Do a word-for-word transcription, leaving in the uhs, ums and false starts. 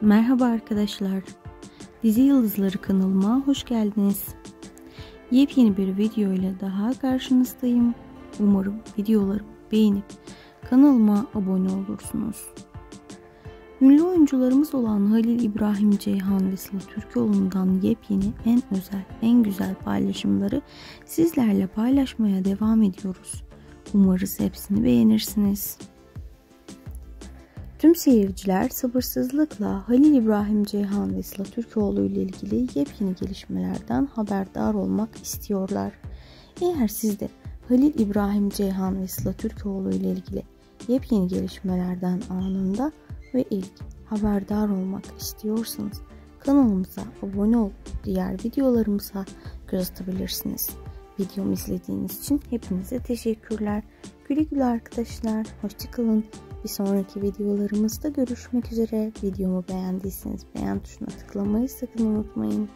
Merhaba arkadaşlar, Dizi Yıldızları kanalıma hoş geldiniz. Yepyeni bir video ile daha karşınızdayım. Umarım videoları beğenip kanalıma abone olursunuz. Ünlü oyuncularımız olan Halil İbrahim Ceyhan ve Sıla Türkoğlu'ndan yepyeni, en özel, en güzel paylaşımları sizlerle paylaşmaya devam ediyoruz. Umarız hepsini beğenirsiniz. Tüm seyirciler sabırsızlıkla Halil İbrahim Ceyhan ve Sıla Türkoğlu ile ilgili yepyeni gelişmelerden haberdar olmak istiyorlar. Eğer siz de Halil İbrahim Ceyhan ve Sıla Türkoğlu ile ilgili yepyeni gelişmelerden anında ve ilk haberdar olmak istiyorsanız kanalımıza abone olup diğer videolarımıza göz atabilirsiniz. Videomu izlediğiniz için hepinize teşekkürler. Güle güle arkadaşlar. Hoşçakalın. Bir sonraki videolarımızda görüşmek üzere. Videomu beğendiyseniz beğen tuşuna tıklamayı sakın unutmayın.